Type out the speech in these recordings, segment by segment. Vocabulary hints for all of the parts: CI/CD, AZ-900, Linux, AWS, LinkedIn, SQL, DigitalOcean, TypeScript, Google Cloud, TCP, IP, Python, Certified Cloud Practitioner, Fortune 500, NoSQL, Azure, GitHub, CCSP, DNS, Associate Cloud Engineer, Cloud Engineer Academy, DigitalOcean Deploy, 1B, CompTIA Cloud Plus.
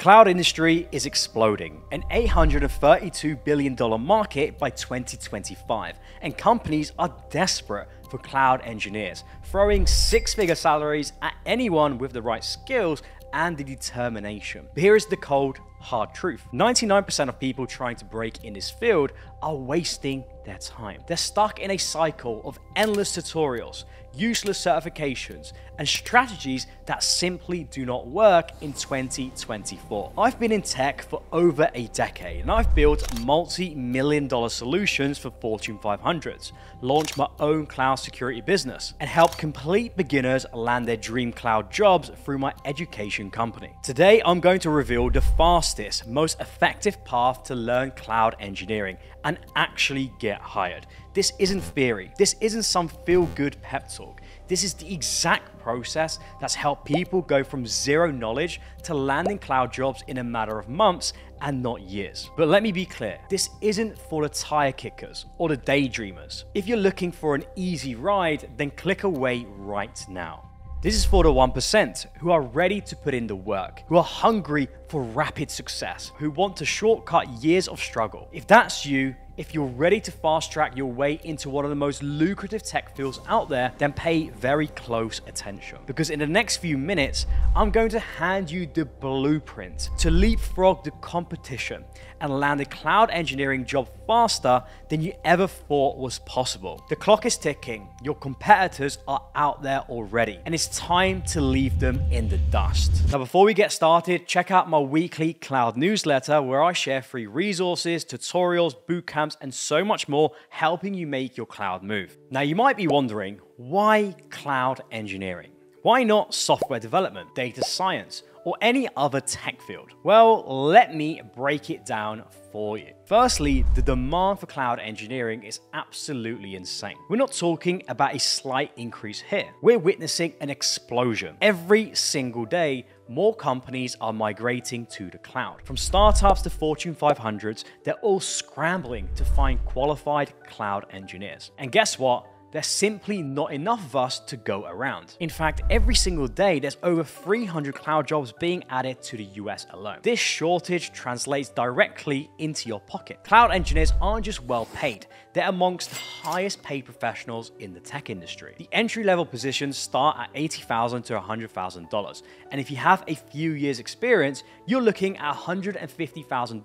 Cloud industry is exploding, an $832 billion market by 2025, and companies are desperate for cloud engineers, throwing six-figure salaries at anyone with the right skills and the determination. But here is the cold, hard truth. 99% of people trying to break in this field are wasting their time. They're stuck in a cycle of endless tutorials, useless certifications, and strategies that simply do not work in 2024. I've been in tech for over a decade, and I've built multi-million dollar solutions for Fortune 500s, launched my own cloud security business, and helped complete beginners land their dream cloud jobs through my education company. Today, I'm going to reveal the fastest, most effective path to learn cloud engineering and actually get hired. This isn't theory. This isn't some feel-good pep talk. This is the exact process that's helped people go from zero knowledge to landing cloud jobs in a matter of months and not years. But let me be clear, this isn't for the tire kickers or the daydreamers. If you're looking for an easy ride, then click away right now. This is for the 1% who are ready to put in the work, who are hungry for rapid success, who want to shortcut years of struggle. If that's you, if you're ready to fast track your way into one of the most lucrative tech fields out there, then pay very close attention. Because in the next few minutes, I'm going to hand you the blueprint to leapfrog the competition and land a cloud engineering job faster than you ever thought was possible. The clock is ticking, your competitors are out there already, and it's time to leave them in the dust. Now, before we get started, check out my weekly cloud newsletter where I share free resources, tutorials, bootcamps, and so much more, helping you make your cloud move. Now, you might be wondering, why cloud engineering? Why not software development, data science, or any other tech field? Well, let me break it down for you. Firstly, the demand for cloud engineering is absolutely insane. We're not talking about a slight increase here. We're witnessing an explosion. Every single day, more companies are migrating to the cloud. From startups to Fortune 500s, they're all scrambling to find qualified cloud engineers. And guess what? There's simply not enough of us to go around. In fact, every single day, there's over 300 cloud jobs being added to the US alone. This shortage translates directly into your pocket. Cloud engineers aren't just well paid, they're amongst the highest paid professionals in the tech industry. The entry-level positions start at $80,000 to $100,000. And if you have a few years experience, you're looking at $150,000,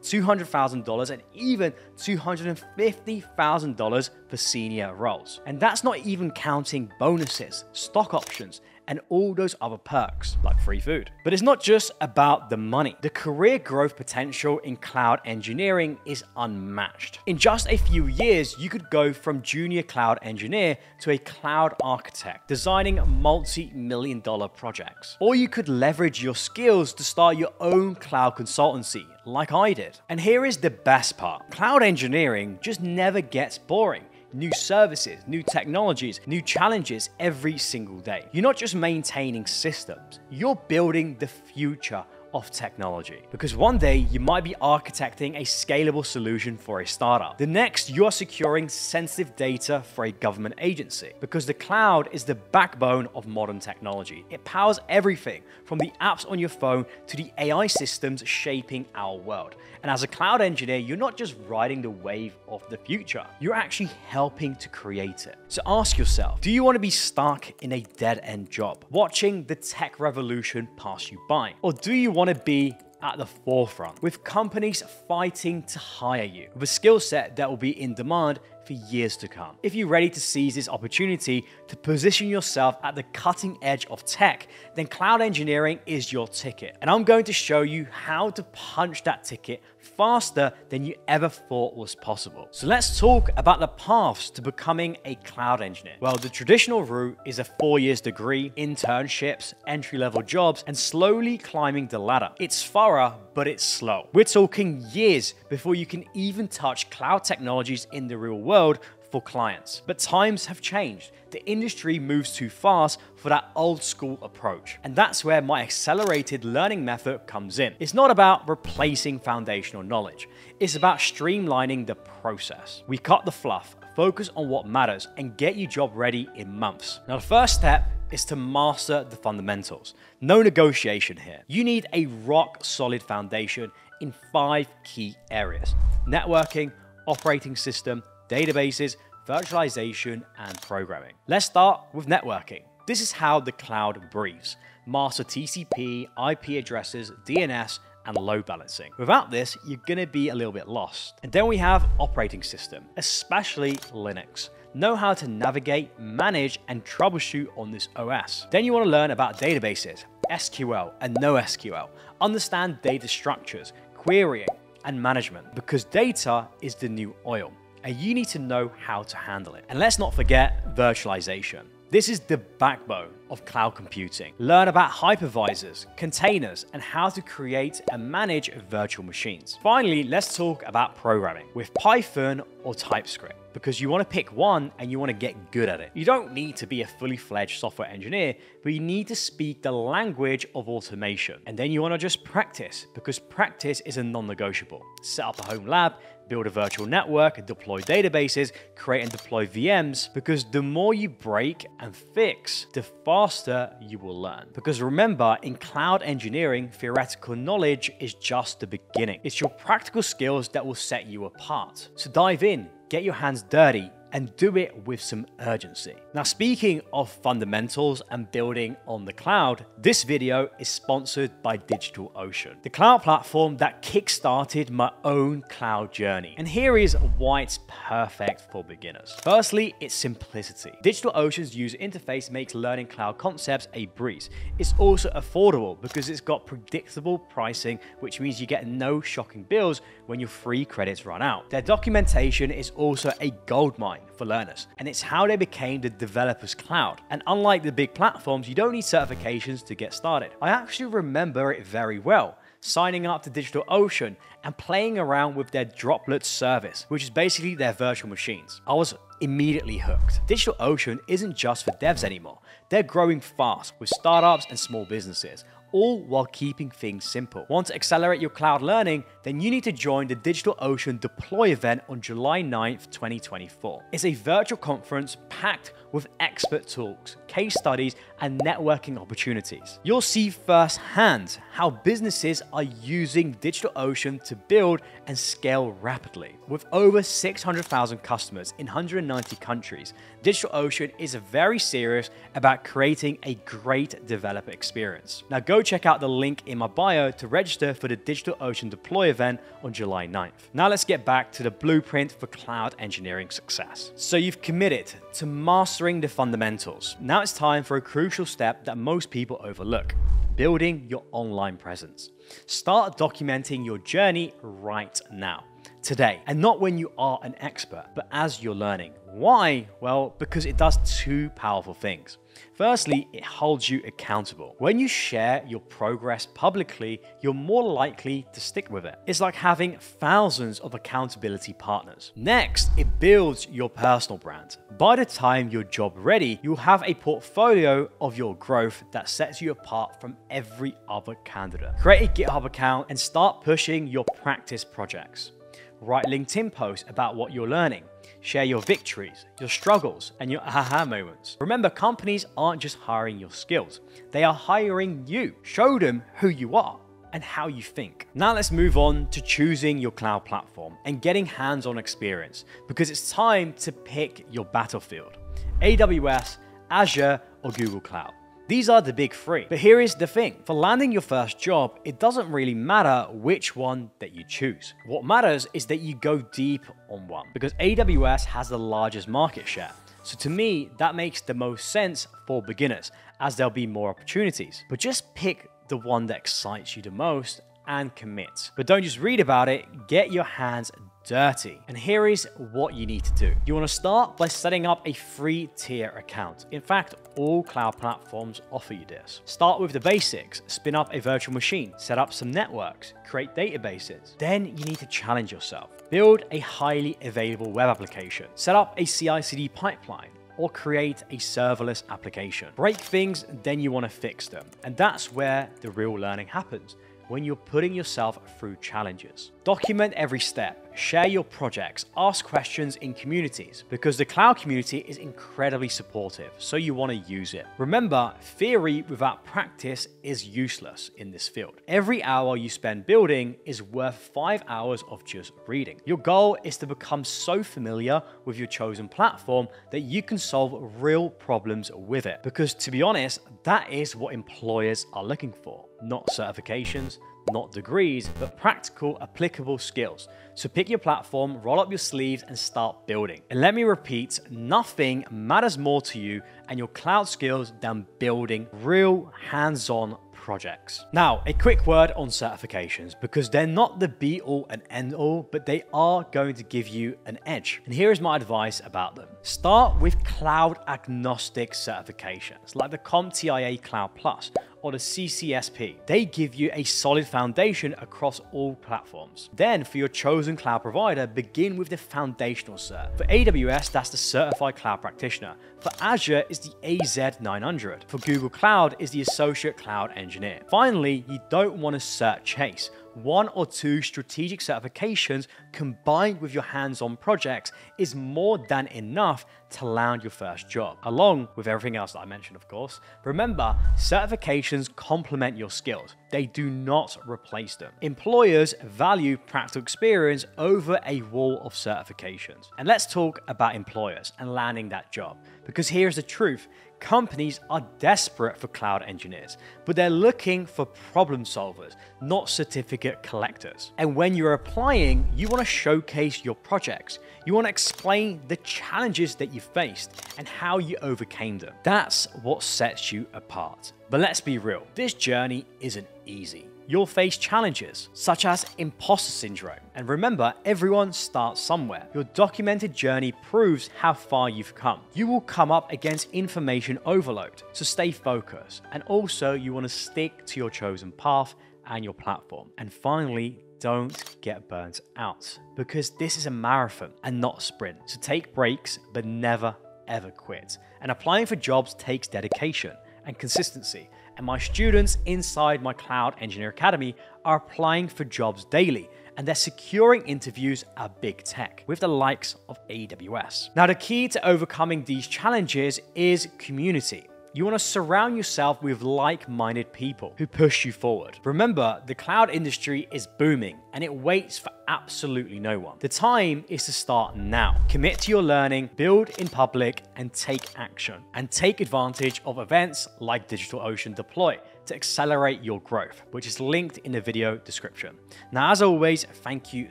$200,000, and even $250,000 for senior roles. And that's not even counting bonuses, stock options, and all those other perks like free food. But it's not just about the money. The career growth potential in cloud engineering is unmatched. In just a few years, you could go from junior cloud engineer to a cloud architect, designing multi-million dollar projects. Or you could leverage your skills to start your own cloud consultancy, like I did. And here is the best part. Cloud engineering just never gets boring. New services, new technologies, new challenges every single day. You're not just maintaining systems, you're building the future of technology. Because one day you might be architecting a scalable solution for a startup. The next, you are securing sensitive data for a government agency. Because the cloud is the backbone of modern technology. It powers everything from the apps on your phone to the AI systems shaping our world. And as a cloud engineer, you're not just riding the wave of the future, you're actually helping to create it. So ask yourself, do you want to be stuck in a dead-end job, watching the tech revolution pass you by? Or do you want to be at the forefront, with companies fighting to hire you, with a skill set that will be in demand for years to come? If you're ready to seize this opportunity to position yourself at the cutting edge of tech, then cloud engineering is your ticket. And I'm going to show you how to punch that ticket faster than you ever thought was possible. So let's talk about the paths to becoming a cloud engineer. Well, the traditional route is a 4-year degree, internships, entry-level jobs, and slowly climbing the ladder. It's thorough, but it's slow. We're talking years before you can even touch cloud technologies in the real world for clients. But times have changed. The industry moves too fast for that old school approach. And that's where my accelerated learning method comes in. It's not about replacing foundational knowledge. It's about streamlining the process. We cut the fluff, focus on what matters, and get your job ready in months. Now, the first step is to master the fundamentals. No negotiation here. You need a rock solid foundation in 5 key areas: networking, operating system, databases, virtualization, and programming. Let's start with networking. This is how the cloud breathes. Master TCP, IP addresses, DNS, and load balancing. Without this, you're gonna be a little bit lost. And then we have operating system, especially Linux. Know how to navigate, manage, and troubleshoot on this OS. Then you wanna learn about databases, SQL and NoSQL. Understand data structures, querying, and management, because data is the new oil, and you need to know how to handle it. And let's not forget virtualization. This is the backbone of cloud computing. Learn about hypervisors, containers, and how to create and manage virtual machines. Finally, let's talk about programming with Python or TypeScript, because you want to pick one and you want to get good at it. You don't need to be a fully fledged software engineer, but you need to speak the language of automation. And then you want to just practice, because practice is a non-negotiable. Set up a home lab, build a virtual network, deploy databases, create and deploy VMs, because the more you break and fix, the faster you will learn. Because remember, in cloud engineering, theoretical knowledge is just the beginning. It's your practical skills that will set you apart. So dive in, get your hands dirty, and do it with some urgency. Now, speaking of fundamentals and building on the cloud, this video is sponsored by DigitalOcean, the cloud platform that kickstarted my own cloud journey. And here is why it's perfect for beginners. Firstly, its simplicity. DigitalOcean's user interface makes learning cloud concepts a breeze. It's also affordable because it's got predictable pricing, which means you get no shocking bills when your free credits run out. Their documentation is also a goldmine for learners, and it's how they became the developer's cloud. And unlike the big platforms, you don't need certifications to get started. I actually remember it very well, signing up to DigitalOcean and playing around with their droplet service, which is basically their virtual machines. I was immediately hooked. DigitalOcean isn't just for devs anymore. They're growing fast with startups and small businesses, all while keeping things simple. Want to accelerate your cloud learning? Then you need to join the DigitalOcean Deploy event on July 9th, 2024. It's a virtual conference packed with expert talks, case studies, and networking opportunities. You'll see firsthand how businesses are using DigitalOcean to build and scale rapidly. With over 600,000 customers in 190 countries, DigitalOcean is very serious about creating a great developer experience. Now go check out the link in my bio to register for the DigitalOcean Deploy event on July 9th. Now let's get back to the blueprint for cloud engineering success. So you've committed to mastering the fundamentals. Now it's time for a crucial step that most people overlook: building your online presence. Start documenting your journey right now, today, and not when you are an expert, but as you're learning. Why? Well, because it does two powerful things. Firstly, it holds you accountable. When you share your progress publicly, you're more likely to stick with it. It's like having thousands of accountability partners. Next, it builds your personal brand. By the time you're job ready, you'll have a portfolio of your growth that sets you apart from every other candidate. Create a GitHub account and start pushing your practice projects. Write LinkedIn posts about what you're learning. Share your victories, your struggles, and your aha moments. Remember, companies aren't just hiring your skills. They are hiring you. Show them who you are and how you think. Now let's move on to choosing your cloud platform and getting hands-on experience, because it's time to pick your battlefield: AWS, Azure, or Google Cloud. These are the big three. But here is the thing. For landing your first job, it doesn't really matter which one that you choose. What matters is that you go deep on one, because AWS has the largest market share. So to me, that makes the most sense for beginners, as there'll be more opportunities. But just pick the one that excites you the most and commit. But don't just read about it, get your hands dirty. And here is what you need to do. You want to start by setting up a free tier account. In fact, all cloud platforms offer you this. Start with the basics: spin up a virtual machine, set up some networks, create databases. Then you need to challenge yourself. Build a highly available web application, set up a CI/CD pipeline, or create a serverless application. Break things, then you want to fix them. And that's where the real learning happens, when you're putting yourself through challenges. Document every step. Share your projects, ask questions in communities, because the cloud community is incredibly supportive, so you want to use it. Remember, theory without practice is useless in this field. Every hour you spend building is worth 5 hours of just reading. Your goal is to become so familiar with your chosen platform that you can solve real problems with it. Because to be honest, that is what employers are looking for, not certifications, not degrees, but practical, applicable skills. So pick your platform, roll up your sleeves, and start building. And let me repeat, nothing matters more to you and your cloud skills than building real hands-on projects. Now, a quick word on certifications, because they're not the be all and end all, but they are going to give you an edge. And here is my advice about them. Start with cloud agnostic certifications like the CompTIA Cloud Plus or the CCSP. They give you a solid foundation across all platforms. Then for your chosen cloud provider, begin with the foundational cert. For AWS, that's the Certified Cloud Practitioner. For Azure is the AZ-900. For Google Cloud is the Associate Cloud Engineer. Finally, you don't want to cert chase. One or two strategic certifications combined with your hands-on projects is more than enough to land your first job, along with everything else that I mentioned, of course. Remember, certifications complement your skills. They do not replace them. Employers value practical experience over a wall of certifications. And let's talk about employers and landing that job, because here's the truth. Companies are desperate for cloud engineers, but they're looking for problem solvers, not certificate collectors. And when you're applying, you want to showcase your projects. You want to explain the challenges that you faced and how you overcame them. That's what sets you apart. But let's be real, this journey isn't easy. You'll face challenges such as imposter syndrome. And remember, everyone starts somewhere. Your documented journey proves how far you've come. You will come up against information overload, so stay focused. And also you want to stick to your chosen path and your platform. And finally, don't get burnt out, because this is a marathon and not a sprint. So take breaks, but never ever quit. And applying for jobs takes dedication and consistency. And my students inside my Cloud Engineer Academy are applying for jobs daily, and they're securing interviews at big tech with the likes of AWS. Now, the key to overcoming these challenges is community. You want to surround yourself with like-minded people who push you forward. Remember, the cloud industry is booming and it waits for absolutely no one. The time is to start now. Commit to your learning, build in public, and take action. And take advantage of events like DigitalOcean Deploy to accelerate your growth, which is linked in the video description. Now, as always, thank you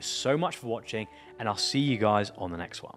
so much for watching, and I'll see you guys on the next one.